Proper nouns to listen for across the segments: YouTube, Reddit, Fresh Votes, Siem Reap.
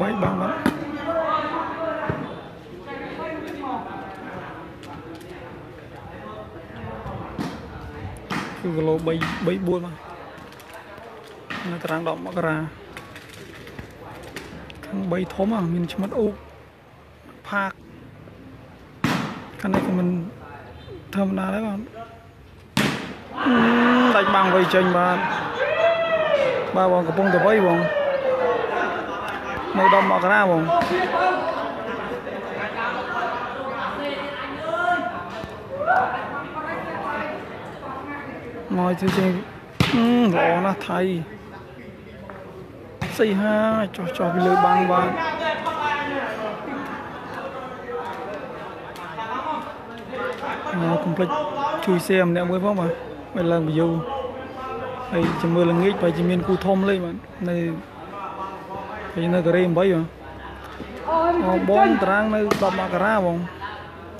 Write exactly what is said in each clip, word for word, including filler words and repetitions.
Bảy bằng lắm. Cứ lô bay bay buôn mà. Nó tráng động mà ra. Thằng bay thốm à mình chấm mất u. Park. Cái này của mình thơm là đấy bạn. Đánh bằng về trình bạn. Ba bọn của bông tờ vây bọn. Màu đầm màu ra bọn. Mọi thứ trình. Đó là thầy. Xây ha cho cho cái lưới băng bạn. Nó cũng phải chui xem nè mới phong mà phải làm ví dụ hay chỉ mưa là nghịch phải chỉ miền cù thom lên mà này cái này cái rem bấy mà bom trăng này đập mạc ra bông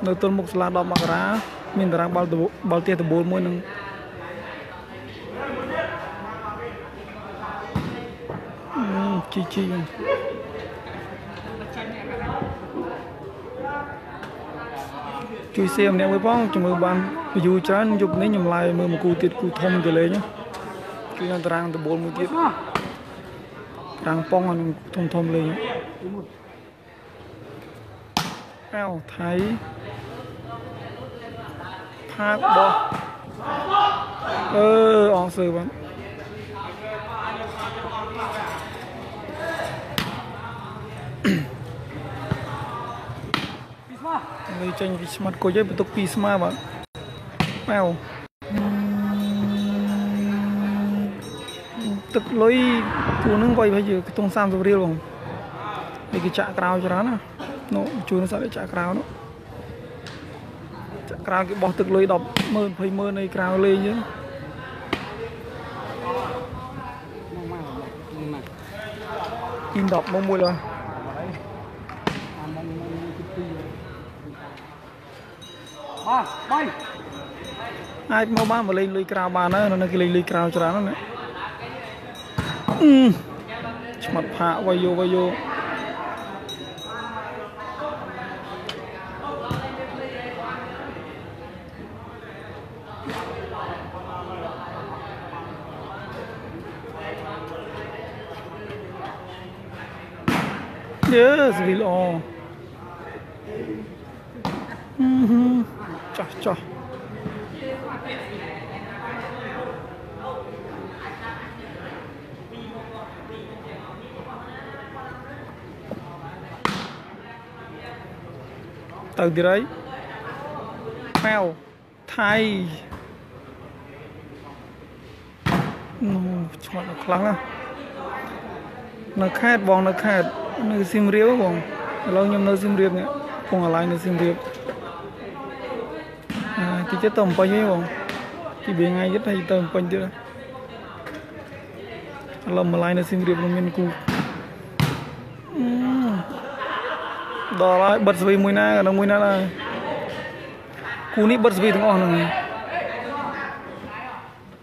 nơi tôi mục là đập mạc ra miền trăng bao tụ bao tia tụ bốn mươi nâng chi chi chui xem nè mới phong chỉ mưa ban dù chán dục nấy nhầm lại mưa một cù tiệt cù thom từ lấy nhá chui là trăng tụ bốn mươi tiệt trăng phong anh thom thom lấy eo thấy thác bò ơ ong sờ bạn người tranh bị smart coi chơi bị tục pisma bạn mèo tức lối cù nướng quay bây giờ cái tông sam rồi riêu không đây cái chạ cào cho đó nè nó chui nó sợ cái chạ cào nó chạ cào cái bọt tức lối đập mơn phơi mơn này cào lên chứ in đập mông môi rồi ai mau ba mà lên lưới cào bàn đó nó cái lên lưới cào cho nó nè mặt phạ quay vô quay vô yes vì lo cho cho từ từ đấy mèo thay nó chọn nó khăng à nó khẹt bong nó khẹt nó sim riêu bong lâu nhầm nó sim riêu nè cùng ở lại nó sim riêu thì chết tầm bao nhiêu bong thì bề ngay chết hay tầm bao nhiêu làm mà lại nó sim riêu nó miên cù đó là bật vì mùi na nó mùi na là cú ní bật vì thằng on này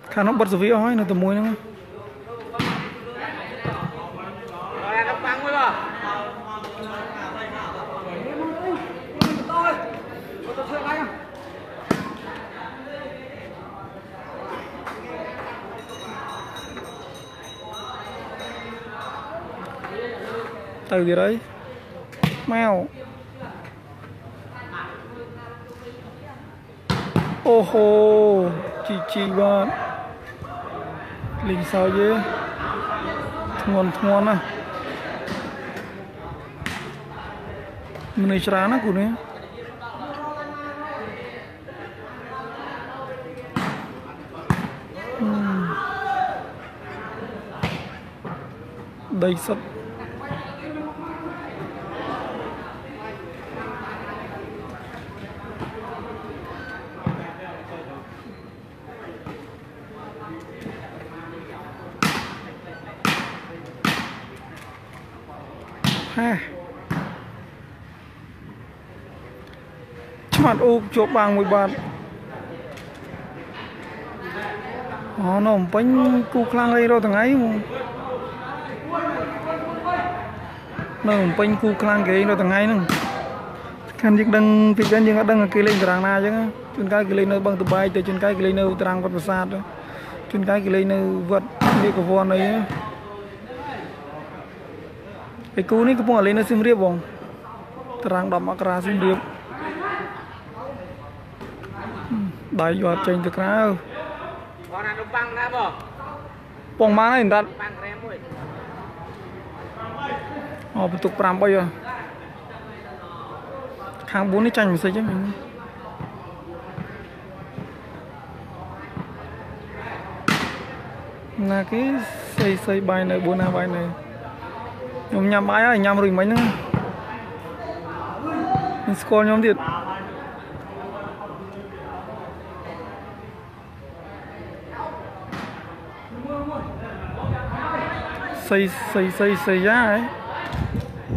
khả nó bật vì ói nó từ mùi nó từ gì đấy mèo ô hô chị chị bạn lính sao chứ thuần thuần à mình này chán á cụ này đây sắp ឆ្លាតអូបជាប់បាំងមួយបាត់អូនអំពេញគូខ្លាំងអីរត់ថ្ងៃមើលអំពេញគូខ្លាំងគេរត់ថ្ងៃហ្នឹងខាងយើងដឹងពីចឹងយើងអត់ដឹងគេលេងតារាងណាអញ្ចឹងជួនកាលគេលេងនៅបឹងតបាយទៅជួនកាលគេលេងនៅតារាងវត្តប្រាសាទជួនកាលគេលេងនៅវត្តនេះកវ័នអីឯគូនេះកំពុងលេងនៅសៀមរាបបងតារាងដប់មករាសៀមរាបដៃយកចេញទៅក្រៅបងណានុបាំងណាបងបងបានហើយរត់បាំងក្រែមួយអូបន្ទុកfive threeអឺខាងfourនេះចាញ់មិនសិចទេមិញណាគេសៃសៃបាយនៅfourណាបាយនៅខ្ញុំញ៉ាំបាយហើយញ៉ាំរួចមិញហ្នឹងមិនស្គាល់ខ្ញុំទៀតសៃសៃសៃសៃយ៉ា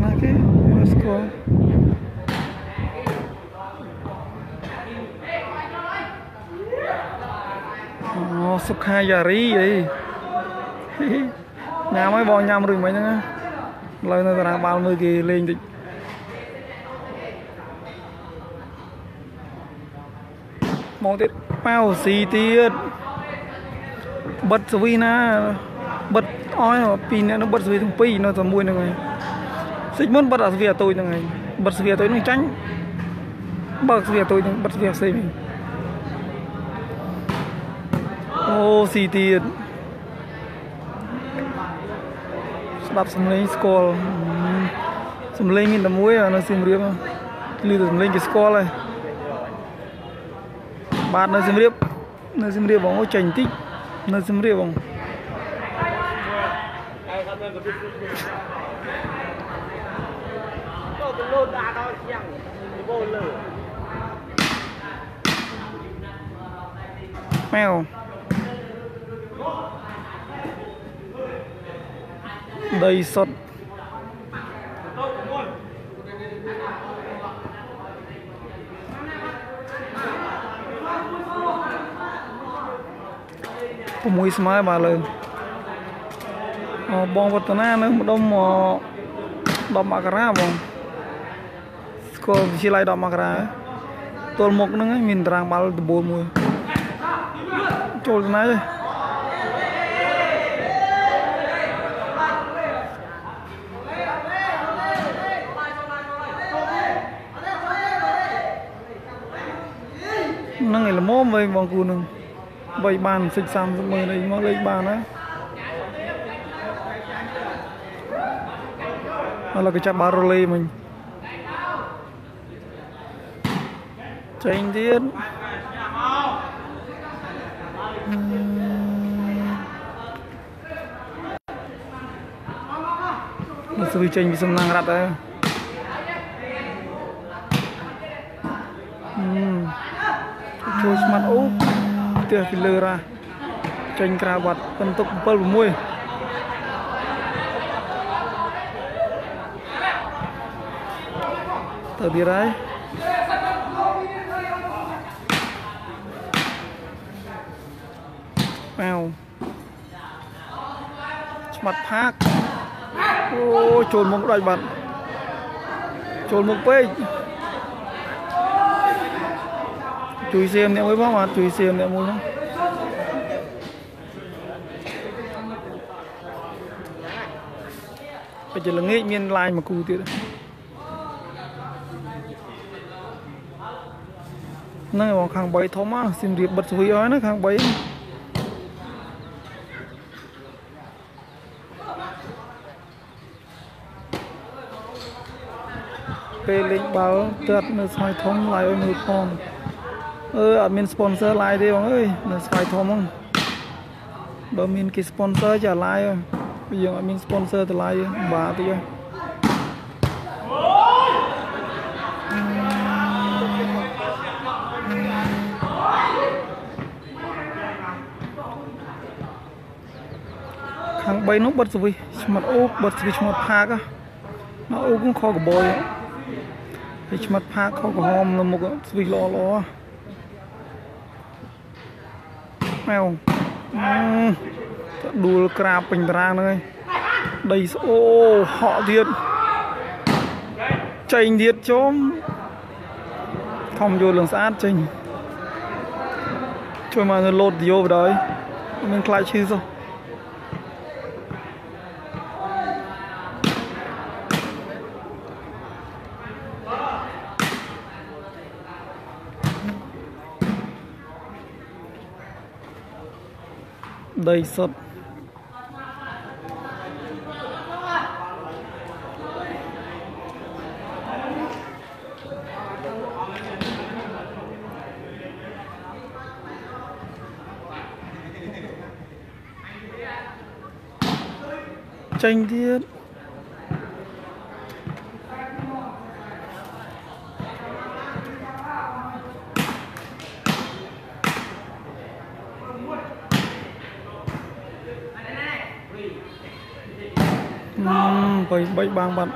ណាគេមិនស្គាល់អូសុខាយារីអីញ៉ាំហើយបងញ៉ាំរួចមិញហ្នឹងឡើយនៅតារាងបាល់មើលគេលេងតិចមកទៀតប៉ៅស៊ីទៀតបិទសវីណាបិទអស់ពីរអ្នកនោះបិទសវីទាំងពីរនៅតែមួយហ្នឹងហើយសិចមុនបិទអាសវីអាតូចហ្នឹងហើយបិទសវីអាតូចហ្នឹងចាញ់បើកសវីអាតូចហ្នឹងបិទសវីអាសេវិញអូស៊ីទៀតស្ដាប់សំឡេងស្គាល់សំឡេងមានតែមួយនៅសៀមរាបលឺតែសំឡេងគេស្គាល់ហើយបាទនៅសៀមរាបនៅសៀមរាបបងអូចេញតិចនៅសៀមរាបបងម៉ែវដីសុទ្ធsixស្មើបាទលើបងវឌ្ឍនានៅម្ដុំtenមករាបងស្គាល់វិទ្យាល័យtenមករាទល់មុខហ្នឹងមានតារាងបាល់ដំបូលមួយចូលស្នៃនឹងឯល្មមវិញបងគូនឹងបីបានsix hundred thirtyមើលអីមកលេខបានណាឥឡូវគេចាប់បាល់រលេមិញចេញទៀតនេះស្រួយចេញពីសំណាងរត់ហើយចូលស្មាត់អូផ្ទះពីលើរ៉ាចេញក្រៅវត្តពិនទុកseven sixទៅទៀតហើយប៉ៅស្មាត់ផាកអូចូលមុខដាច់បាត់ចូលមុខពេកជួយសៀមអ្នកមួយបងអត់ជួយសៀមអ្នកមួយហ្នឹងបើជាល្ងាចមានឡាយមកគូទៀតហ្នឹងឯងបងខាងthreeធំហ្នឹងសៀមរាបបិទស្វីហើយណាខាងthreeពេលលេងបាល់ត្រាត់នៅស្វាយធំឡាយឲ្យមើលផងអឺអត់មាន sponsor ឡាយទេបងអើយនៅស្វាយធំហ្នឹងបើមានគេ sponsor ចាឡាយពីយើងអត់មាន sponsor ទៅឡាយបាទតិចខាងthreeនោះបិទស្វីស្មាត់អូបិទស្វីស្មាត់ផាកណាអូគងខកបយ Each month pack of home, the Well, đua crab bình ra nơi đầy ô họ thiệt chành thiệt chôm thòng vô lường sát chành chơi mà người lột vô vào đấy mình lại chứ rồi đầy sập tranh thiết Bấy bấy bang bận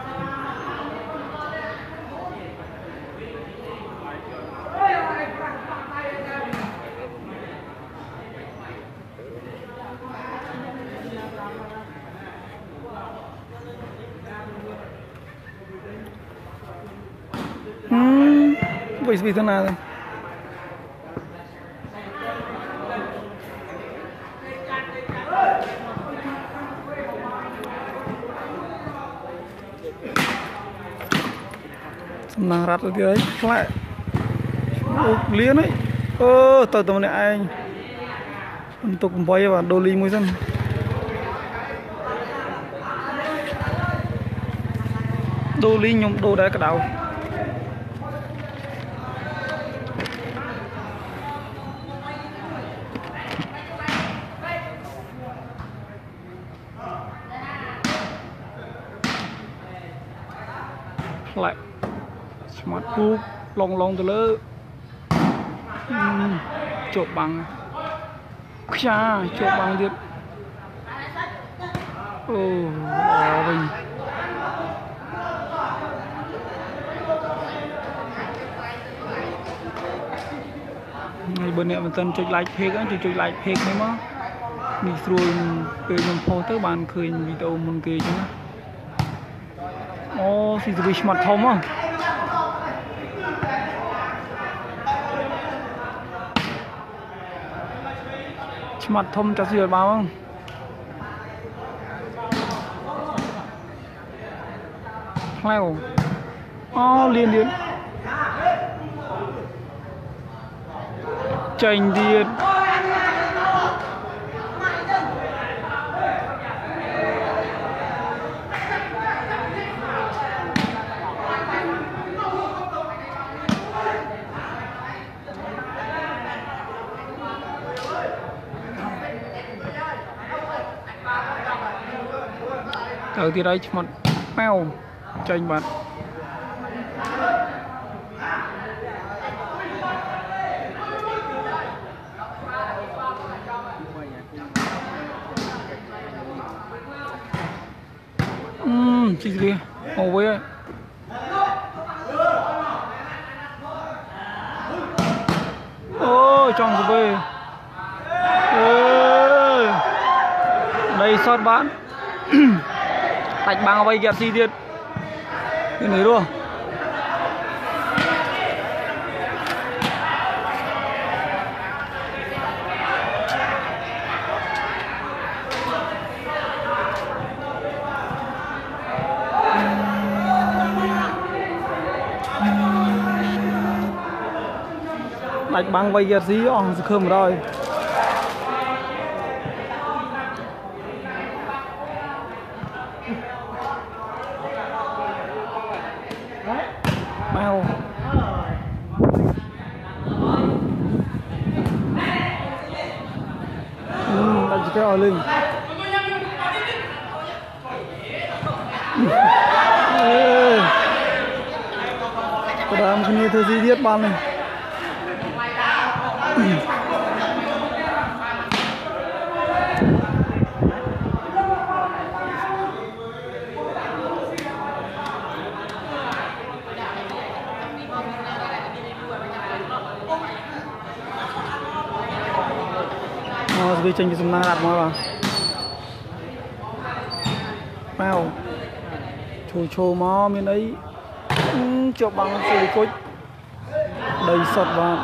Pois vi nada. Senang rat lagi đấy, lại. Liên ấy. Ơ, từ từ này anh. Untuk bay và đô ly môi dân. Đô ly nhom đô đá cả đầu. Lại smart book long long từ lỡ chụp bằng cha chụp bằng điệp ô mình ngày bữa nay mình tân chơi like phê á chơi chơi like phê đấy mà mình rồi về mình phô tới bàn khơi video mình kia chứ Ô, xin được mặt thông á mặt thông chắc gì được bao không? Leo Ô, liên điện Chành điện Ở thì đấy một mèo tranh bật um chị kia ngồi với ôi trong rồi về ôi đây sót bán Tạch bằng vay kẹp gì thiệt Cái này luôn Tạch bằng vay kẹp gì Ồ, không rồi Hãy subscribe cho kênh Ghiền Mì Gõ Để không bỏ lỡ những video hấp dẫn វាចេញពីសំណាងដាក់មកបាទប៉ៅឈូឈូមកមានអីជាប់បាំងស៊ីលីគុជដីសុតបាទ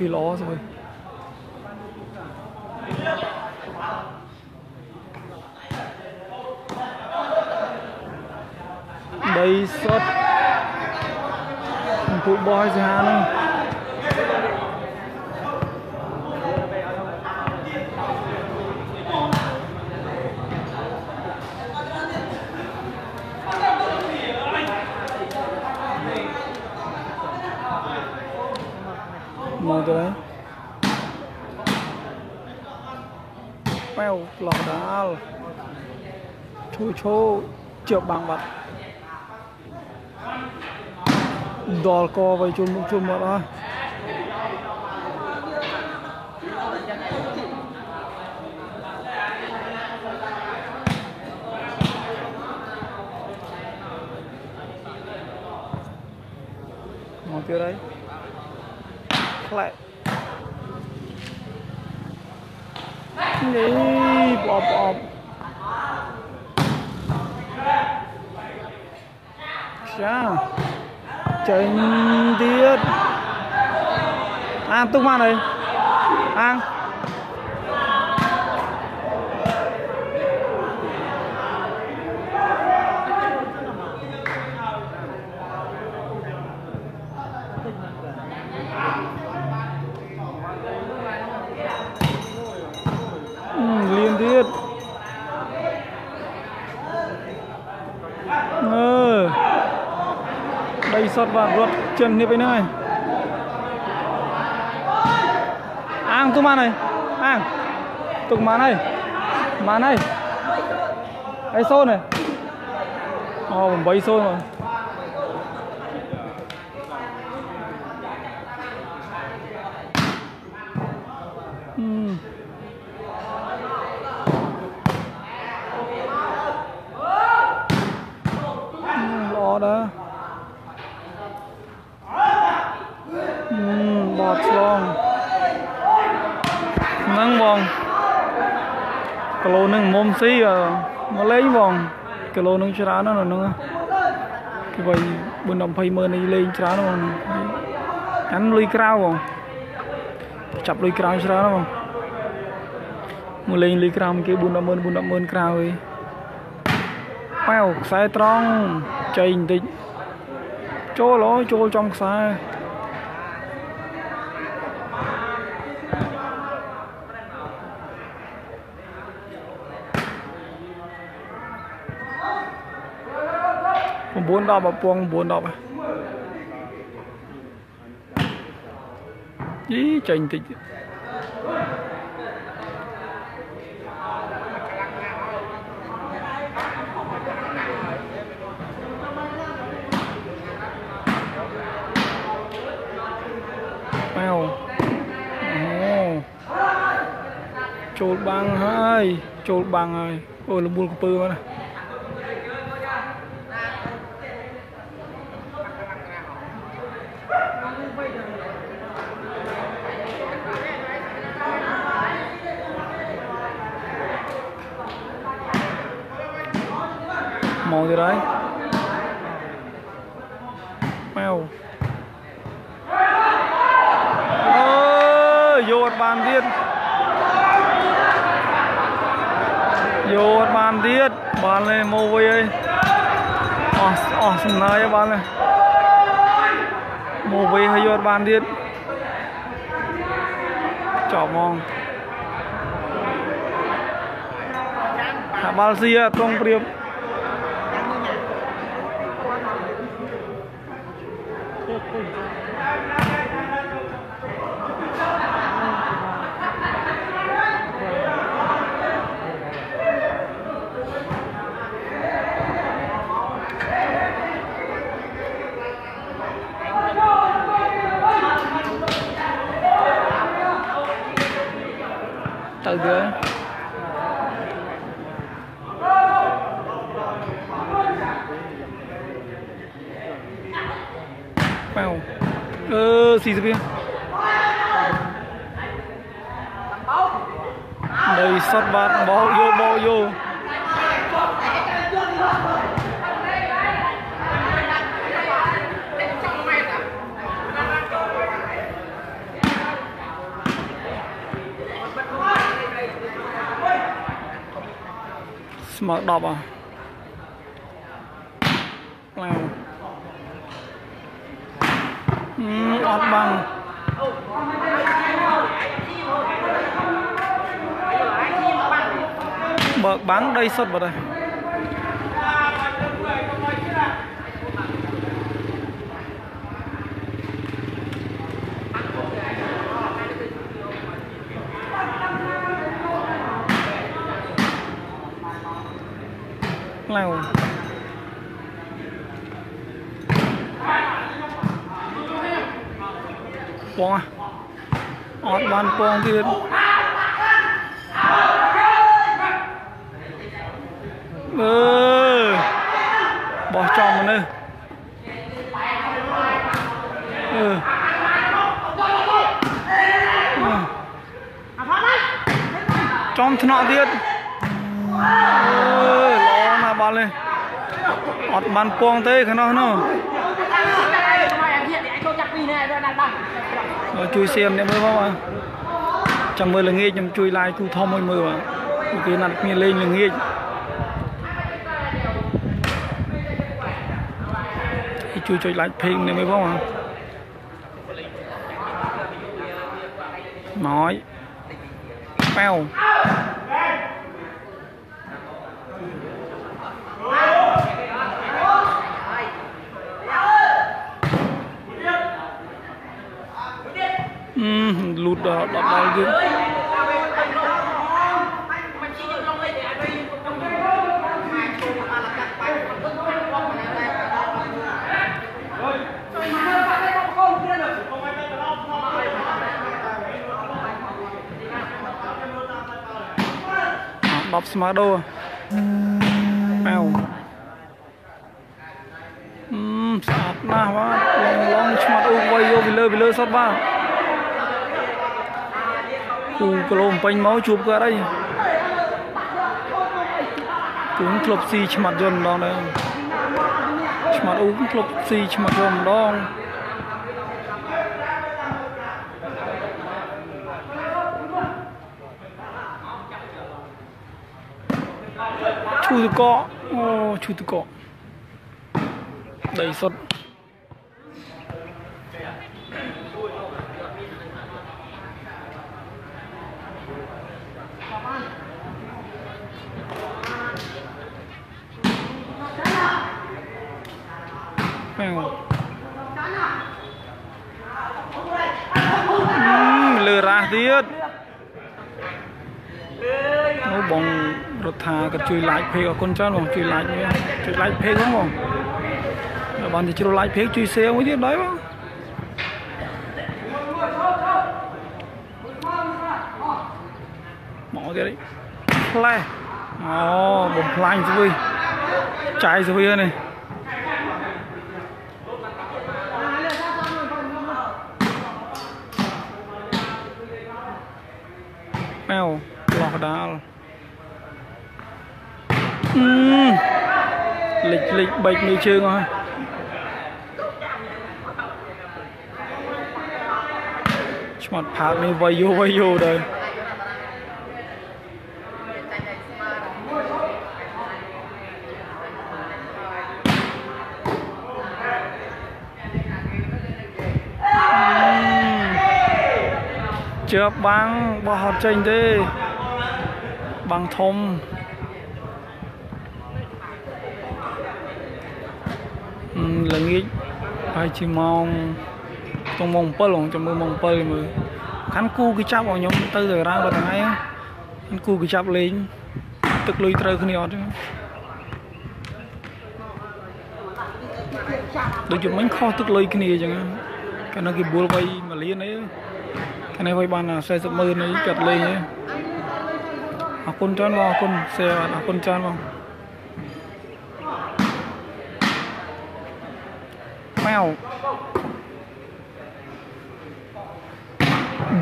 vì ló rồi đây xuất cụ boy ra này màu đấy, bèo lò đá, chô chô chợ bằng vật, đò co vậy chôn bung chôn mệt rồi, màu kia đấy.lại đi bọp bọp cha trời tiết ăn tung ma này ăn đây sọt vào ruột chân như vậy này ăn tung màn này ăn tung màn này màn này ấy xôn này ồ oh, bấy xôn rồi uhm. uhm, lo đó bọt long nâng bong kilo nâng mồm xí à nó lấy bong kilo nâng chả nó là nó cái vậy bên đồng phay mơ này lên chả nó bong cắn lưỡi cào bong chập lưỡi cào chả nó bong mưa lên lưỡi cào kia bùn đầm mơn bùn đầm mơn cào ấy bao sai tròn chạy thì chỗ ló chỗ trong sai bốn đọc và buông bốn đọc ý chành tịch mèo chột bằng hai chột bằng rồi ôi là buông cụp mà này màu gì đấy mèo ơ vô bàn tiết vô bàn tiết bàn này màu vây ấy ồ ồ sừng này bàn này màu vây hay vô bàn tiết chỏ mong hạ bàn gì à trong priệp vào ơ xì dưới kia. Đây sót bát bó vô bó vô. Mở đọc à. Lào ọt bằng. Bật bán đây sốt vào đây. Lào bóng à ọt bàn bóng kia ừ. Bỏ tròn vào nơi ừ. Ừ. Trong thân nọ tiết ừ. Ball lên ọt bàn pong tê khả năng nó chui xem để mới vào chẳng mơ là nghe chầm chui lại chui thom mới mơ mà cái nạt kia lên là nghe chui chui lại phim này mới vào mà nói peo lụt đỏ đỏ đỏ dưới đọc smart đô mèo sạp na quá long long smart đô quay vô vì lơ vì lơ sót ba cùng lồng bánh máu chụp ra đây cũng club si chim mặt dồn đó này chim mặt uống club si chim mặt dồn đó chui từ cọ oh, chui từ cọ đầy sốt lừa ra tiết nó bóng rột thà cái chui lại phê ở con trai nó chui lại chui lại phê đúng không bạn thì chui lại phê chui xe mới tiết đấy không bỏ cái đấy play oh bóng play rồi chạy rồi này mèo lọt đá uhm. Lịch lịch bạch như chưa thôi mặt phạt này vay vô vay vô đây chưa băng bỏ hạt chanh đi bằng thông ừ, là nghĩ ai chỉ mong trong mong pơ lòng trong mưa mong pơ mà khán cu cái chắp vào nhóm tư rồi ra vào thằng ấy khán cu cái chắp lên tức lui trơ cái này đôi chút bánh kho tức lui cái này chẳng cái nó cái bùa vây mà liên ấy cái này với bạn là xe sập mưa này chặt lên nhé, học con tròn vào con xe học con tròn vào, mèo,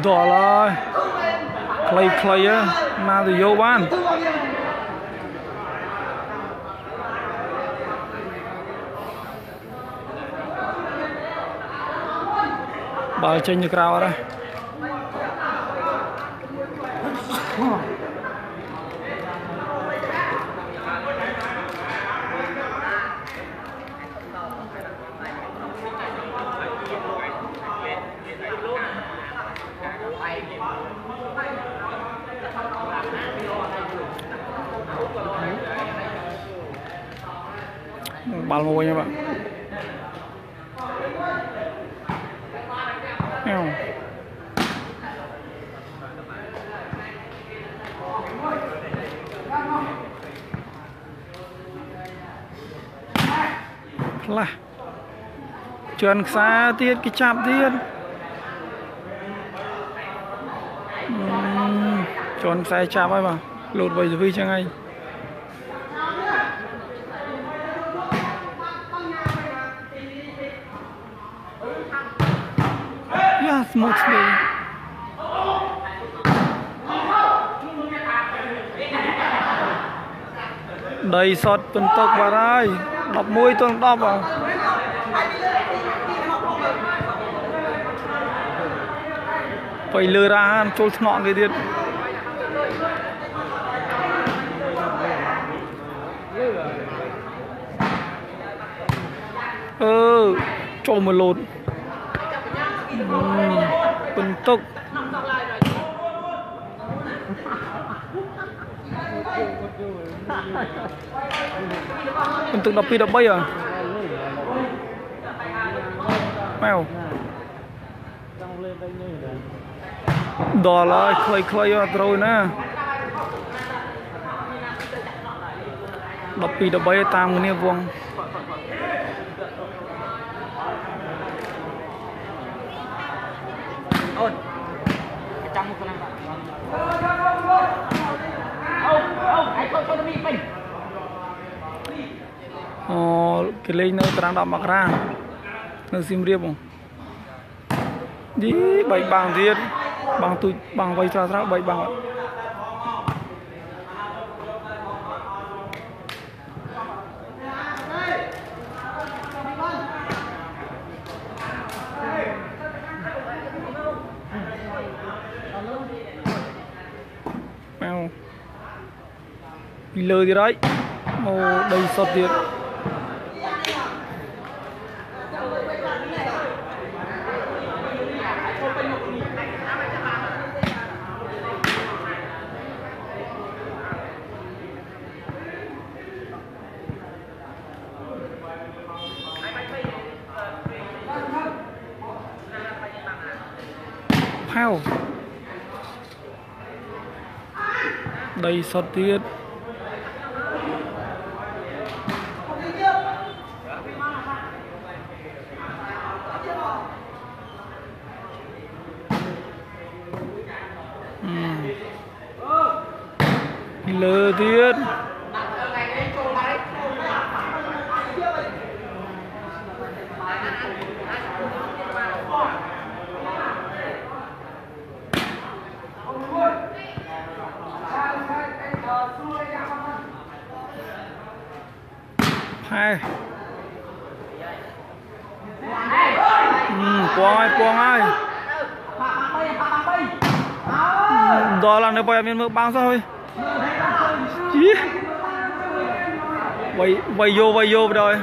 Dollar play player Mario Van. Ball change the crowd. Ball môi nha bạn. Là chuyền xa tiết cái chạm tiết chọn sai chạm ấy mà lột vầy rồi cho ngay yes một đi đầy sọt tuần tộc vào đây đọc môi tuần đọc vào phải lừa ra trôi ngọn cái điện ơ trôi một lột tuần tộc untuk đập đi đập bay à mèo đỏ lại khơi khơi rồi nè đập đi đập bay tam cái này vuông Ờ, cái lên nó đang đọc mặc ra nó xin riêng không đi bảy bằng riêng bằng tụi bằng vây ra ra bảy bằng bị lơ gì đấy màu đầy sọt điện phao đầy sọt điện lơ tiết hai quăng ai quăng ai đó là nơi bây giờ mình băng sao thôi vậy vậy vô vậy vô rồi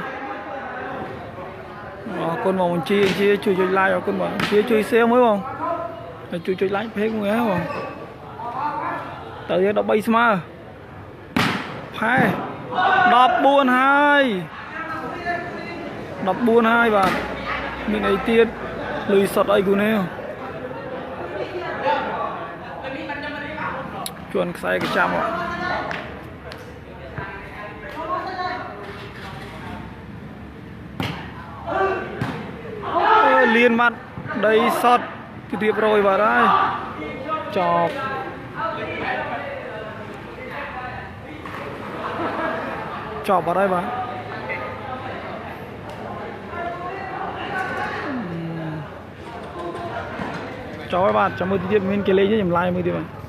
con màu chi chia chui chui like rồi con màu chia chui xe mới không chui chui like hết người không tới đó bay smart hai đập buôn hai đập buôn hai và mình ấy tiết lùi sọt ấy của nè chuẩn sai cái chạm ạ liên mặt đây sọt thì tiếp rồi vào đây chọc chọc vào đây bạn cowok bat, cuma dia main kelejanya jam lain mudi bang.